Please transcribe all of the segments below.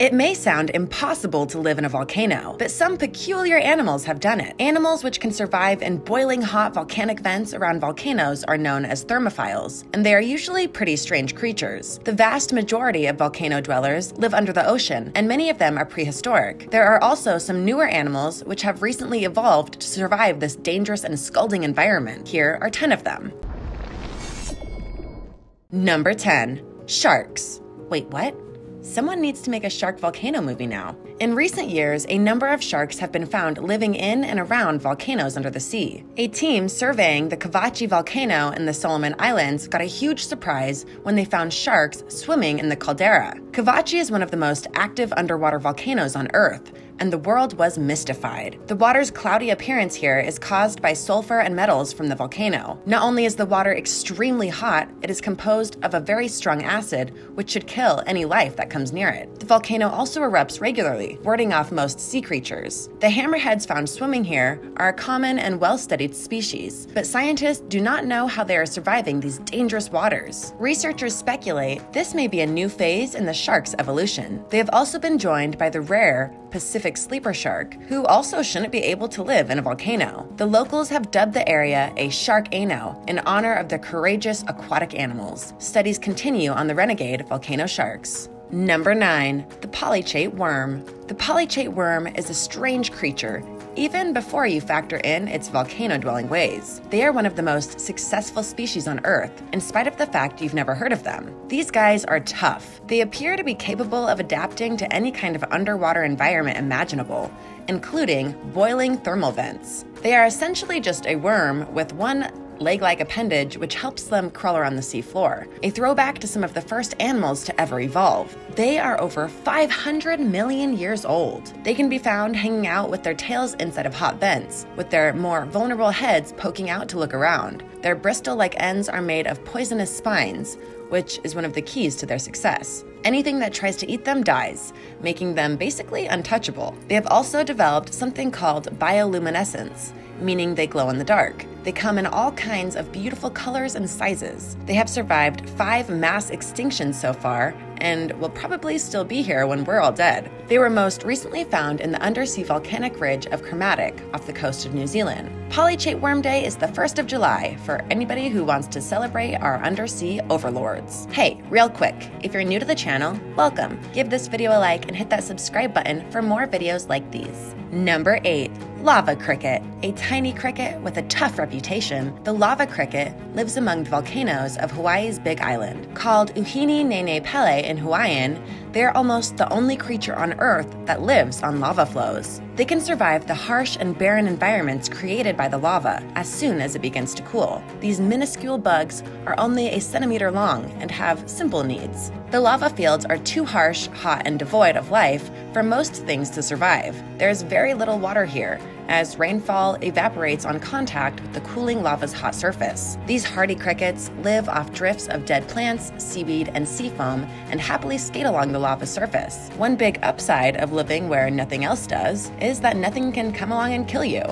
It may sound impossible to live in a volcano, but some peculiar animals have done it. Animals which can survive in boiling hot volcanic vents around volcanoes are known as thermophiles, and they are usually pretty strange creatures. The vast majority of volcano dwellers live under the ocean, and many of them are prehistoric. There are also some newer animals which have recently evolved to survive this dangerous and scalding environment. Here are 10 of them. Number 10. Sharks. Wait, what? Someone needs to make a shark volcano movie now. In recent years, a number of sharks have been found living in and around volcanoes under the sea. A team surveying the Kavachi volcano in the Solomon Islands got a huge surprise when they found sharks swimming in the caldera. Kavachi is one of the most active underwater volcanoes on Earth, and the world was mystified. The water's cloudy appearance here is caused by sulfur and metals from the volcano. Not only is the water extremely hot, it is composed of a very strong acid, which should kill any life that comes near it. The volcano also erupts regularly, warding off most sea creatures. The hammerheads found swimming here are a common and well-studied species, but scientists do not know how they are surviving these dangerous waters. Researchers speculate this may be a new phase in the shark's evolution. They have also been joined by the rare Pacific sleeper shark, who also shouldn't be able to live in a volcano. The locals have dubbed the area a sharkano in honor of the courageous aquatic animals. Studies continue on the renegade volcano sharks. Number 9. The Polychaete worm. The Polychaete worm is a strange creature, even before you factor in its volcano-dwelling ways. They are one of the most successful species on Earth, in spite of the fact you've never heard of them. These guys are tough. They appear to be capable of adapting to any kind of underwater environment imaginable, including boiling thermal vents. They are essentially just a worm with one leg-like appendage which helps them crawl around the seafloor, a throwback to some of the first animals to ever evolve. They are over 500 million years old. They can be found hanging out with their tails inside of hot vents, with their more vulnerable heads poking out to look around. Their bristle-like ends are made of poisonous spines, which is one of the keys to their success. Anything that tries to eat them dies, making them basically untouchable. They have also developed something called bioluminescence, meaning they glow in the dark. They come in all kinds of beautiful colors and sizes. They have survived 5 mass extinctions so far and will probably still be here when we're all dead. They were most recently found in the undersea volcanic ridge of Kermadec off the coast of New Zealand. Polychaete Worm Day is the 1st of July for anybody who wants to celebrate our undersea overlords. Hey, real quick, if you're new to the channel, welcome. Give this video a like and hit that subscribe button for more videos like these. Number 8. Lava cricket. A tiny cricket with a tough reputation, the lava cricket lives among the volcanoes of Hawaii's Big Island. Called Uhini Nene Pele in Hawaiian, they are almost the only creature on Earth that lives on lava flows. They can survive the harsh and barren environments created by the lava as soon as it begins to cool. These minuscule bugs are only a centimeter long and have simple needs. The lava fields are too harsh, hot, and devoid of life for most things to survive. There is very little water here, as rainfall evaporates on contact with the cooling lava's hot surface. These hardy crickets live off drifts of dead plants, seaweed, and sea foam, and happily skate along the lava surface. One big upside of living where nothing else does is that nothing can come along and kill you.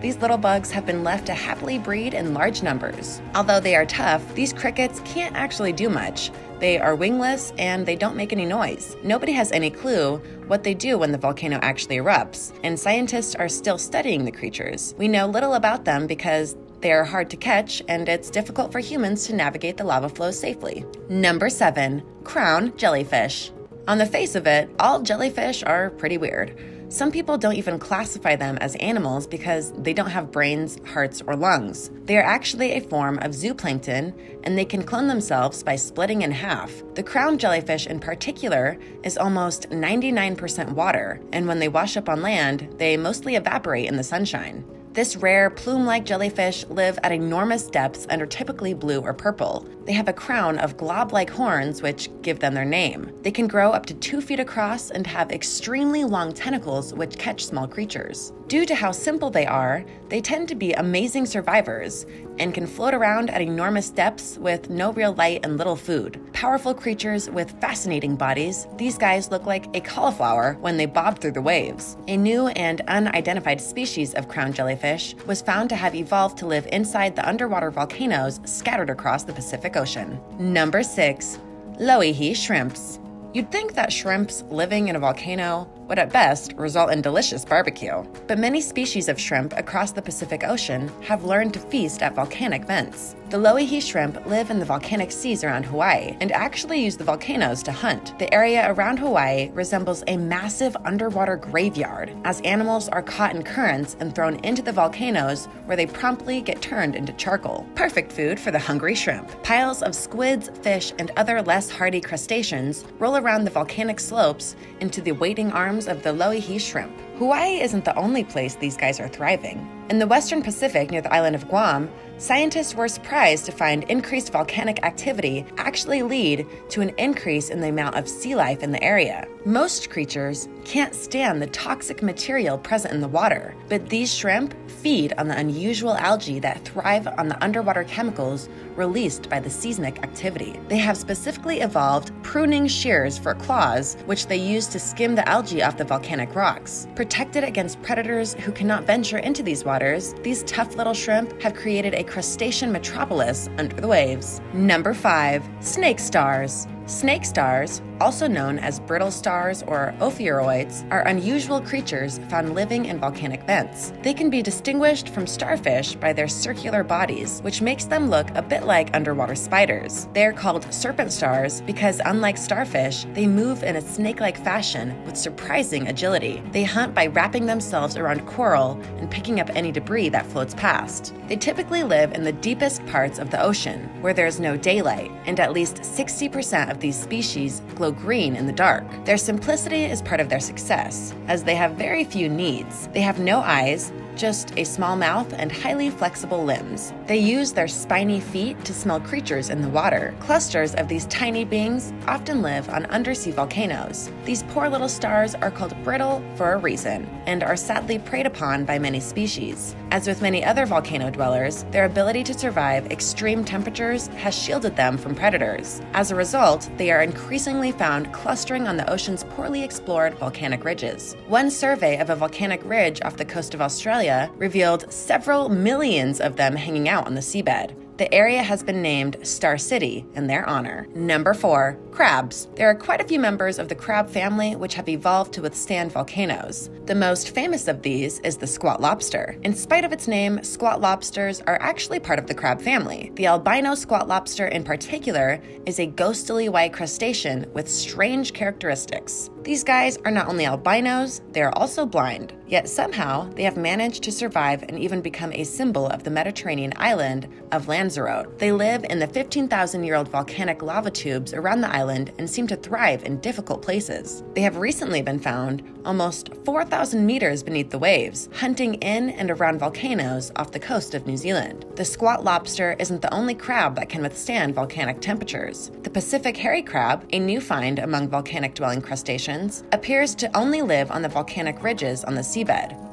These little bugs have been left to happily breed in large numbers. Although they are tough, these crickets can't actually do much. They are wingless and they don't make any noise. Nobody has any clue what they do when the volcano actually erupts, and scientists are still studying the creatures. We know little about them because they are hard to catch, and it's difficult for humans to navigate the lava flows safely. Number 7. Crown jellyfish. On the face of it, all jellyfish are pretty weird. Some people don't even classify them as animals because they don't have brains, hearts, or lungs. They are actually a form of zooplankton, and they can clone themselves by splitting in half. The crown jellyfish in particular is almost 99% water, and when they wash up on land, they mostly evaporate in the sunshine. This rare, plume-like jellyfish live at enormous depths and are typically blue or purple. They have a crown of glob-like horns which give them their name. They can grow up to 2 feet across and have extremely long tentacles which catch small creatures. Due to how simple they are, they tend to be amazing survivors and can float around at enormous depths with no real light and little food. Powerful creatures with fascinating bodies, these guys look like a cauliflower when they bob through the waves. A new and unidentified species of crown jellyfish was found to have evolved to live inside the underwater volcanoes scattered across the Pacific Ocean. Number 6. Loihi shrimps. You'd think that shrimps living in a volcano would at best result in delicious barbecue, but many species of shrimp across the Pacific Ocean have learned to feast at volcanic vents. The Loihi shrimp live in the volcanic seas around Hawaii and actually use the volcanoes to hunt. The area around Hawaii resembles a massive underwater graveyard, as animals are caught in currents and thrown into the volcanoes where they promptly get turned into charcoal. Perfect food for the hungry shrimp. Piles of squids, fish, and other less hardy crustaceans roll around the volcanic slopes into the waiting arms of the Loihi shrimp. Hawaii isn't the only place these guys are thriving. In the western Pacific near the island of Guam, scientists were surprised to find increased volcanic activity actually lead to an increase in the amount of sea life in the area. Most creatures can't stand the toxic material present in the water, but these shrimp feed on the unusual algae that thrive on the underwater chemicals released by the seismic activity. They have specifically evolved pruning shears for claws, which they use to skim the algae off the volcanic rocks. Protected against predators who cannot venture into these waters, these tough little shrimp have created a crustacean metropolis under the waves. Number 5. Snake Stars. Snake stars, also known as brittle stars or ophiuroids, are unusual creatures found living in volcanic vents. They can be distinguished from starfish by their circular bodies, which makes them look a bit like underwater spiders. They are called serpent stars because, unlike starfish, they move in a snake-like fashion with surprising agility. They hunt by wrapping themselves around coral and picking up any debris that floats past. They typically live in the deepest parts of the ocean, where there is no daylight, and at least 60% of these species glow green in the dark. Their simplicity is part of their success, as they have very few needs. They have no eyes, just a small mouth and highly flexible limbs. They use their spiny feet to smell creatures in the water. Clusters of these tiny beings often live on undersea volcanoes. These poor little stars are called brittle for a reason, and are sadly preyed upon by many species. As with many other volcano dwellers, their ability to survive extreme temperatures has shielded them from predators. As a result, they are increasingly found clustering on the ocean's poorly explored volcanic ridges. One survey of a volcanic ridge off the coast of Australia revealed several millions of them hanging out on the seabed. The area has been named Star City in their honor. Number 4. Crabs. There are quite a few members of the crab family which have evolved to withstand volcanoes. The most famous of these is the squat lobster. In spite of its name, squat lobsters are actually part of the crab family. The albino squat lobster in particular is a ghostly white crustacean with strange characteristics. These guys are not only albinos, they are also blind. Yet somehow, they have managed to survive and even become a symbol of the Mediterranean island of Lanzarote. They live in the 15,000-year-old volcanic lava tubes around the island and seem to thrive in difficult places. They have recently been found almost 4,000 meters beneath the waves, hunting in and around volcanoes off the coast of New Zealand. The squat lobster isn't the only crab that can withstand volcanic temperatures. The Pacific hairy crab, a new find among volcanic-dwelling crustaceans, appears to only live on the volcanic ridges on the seabed.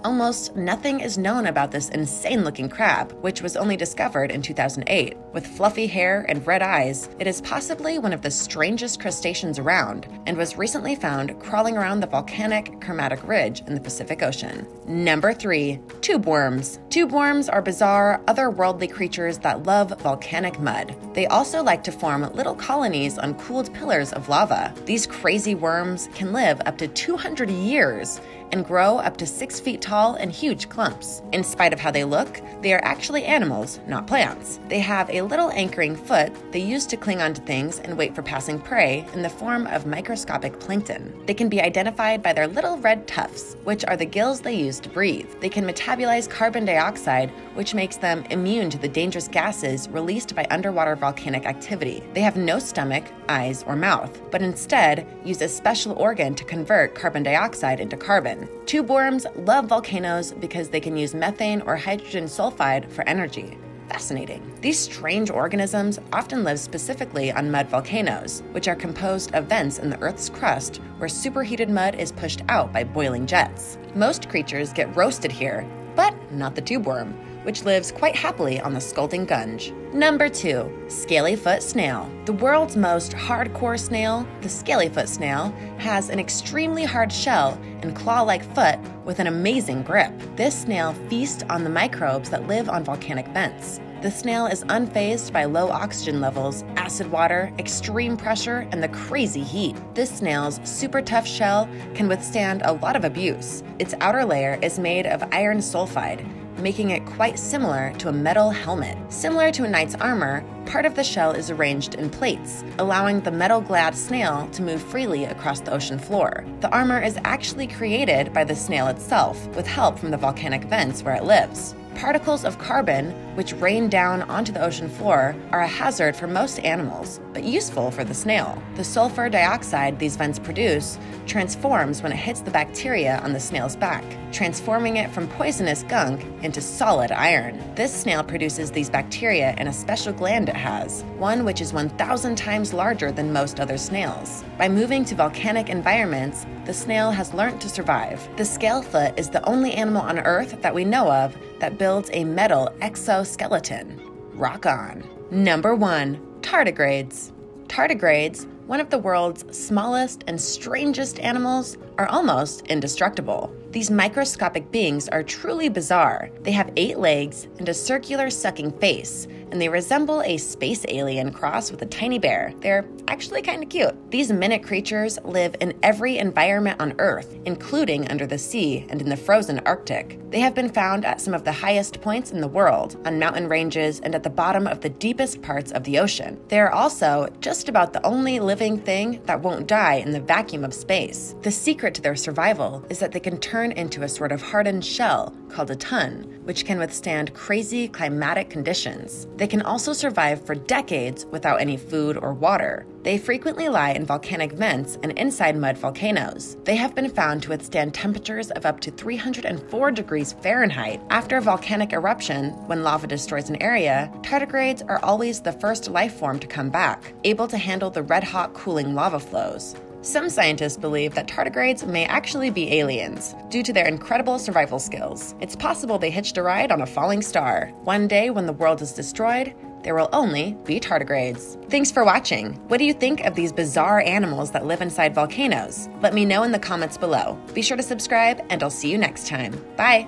Almost nothing is known about this insane-looking crab, which was only discovered in 2008. With fluffy hair and red eyes, it is possibly one of the strangest crustaceans around, and was recently found crawling around the volcanic Kermadec ridge in the Pacific Ocean. Number 3. Tubeworms. Tubeworms are bizarre, otherworldly creatures that love volcanic mud. They also like to form little colonies on cooled pillars of lava. These crazy worms can live up to 200 years and grow up to 6 feet tall in huge clumps. In spite of how they look, they are actually animals, not plants. They have a little anchoring foot they use to cling onto things and wait for passing prey in the form of microscopic plankton. They can be identified by their little red tufts, which are the gills they use to breathe. They can metabolize carbon dioxide, which makes them immune to the dangerous gases released by underwater volcanic activity. They have no stomach, eyes, or mouth, but instead use a special organ to convert carbon dioxide into carbon. Tubeworms love volcanoes because they can use methane or hydrogen sulfide for energy. Fascinating. These strange organisms often live specifically on mud volcanoes, which are composed of vents in the Earth's crust where superheated mud is pushed out by boiling jets. Most creatures get roasted here, but not the tubeworm, which lives quite happily on the scalding gunge. Number 2. Scaly-foot snail. The world's most hardcore snail, the scaly-foot snail, has an extremely hard shell and claw-like foot with an amazing grip. This snail feasts on the microbes that live on volcanic vents. The snail is unfazed by low oxygen levels, acid water, extreme pressure, and the crazy heat. This snail's super tough shell can withstand a lot of abuse. Its outer layer is made of iron sulfide, making it quite similar to a metal helmet. Similar to a knight's armor, part of the shell is arranged in plates, allowing the metal-clad snail to move freely across the ocean floor. The armor is actually created by the snail itself, with help from the volcanic vents where it lives. Particles of carbon, which rain down onto the ocean floor, are a hazard for most animals, but useful for the snail. The sulfur dioxide these vents produce transforms when it hits the bacteria on the snail's back, transforming it from poisonous gunk into solid iron. This snail produces these bacteria in a special gland it has, one which is 1,000 times larger than most other snails. By moving to volcanic environments, the snail has learnt to survive. The scalefoot is the only animal on Earth that we know of that builds a metal exoskeleton. Rock on. Number 1. Tardigrades. Tardigrades, one of the world's smallest and strangest animals, are almost indestructible. These microscopic beings are truly bizarre. They have 8 legs and a circular sucking face, and they resemble a space alien cross with a tiny bear. They're actually kind of cute. These minute creatures live in every environment on Earth, including under the sea and in the frozen Arctic. They have been found at some of the highest points in the world, on mountain ranges, and at the bottom of the deepest parts of the ocean. They are also just about the only living thing that won't die in the vacuum of space. The secret to their survival is that they can turn into a sort of hardened shell called a tun, which can withstand crazy climatic conditions. They can also survive for decades without any food or water. They frequently lie in volcanic vents and inside mud volcanoes. They have been found to withstand temperatures of up to 304 degrees Fahrenheit. After a volcanic eruption, when lava destroys an area, tardigrades are always the first life form to come back, able to handle the red-hot cooling lava flows. Some scientists believe that tardigrades may actually be aliens, due to their incredible survival skills. It's possible they hitched a ride on a falling star. One day when the world is destroyed, there will only be tardigrades. Thanks for watching. What do you think of these bizarre animals that live inside volcanoes? Let me know in the comments below. Be sure to subscribe, and I'll see you next time. Bye!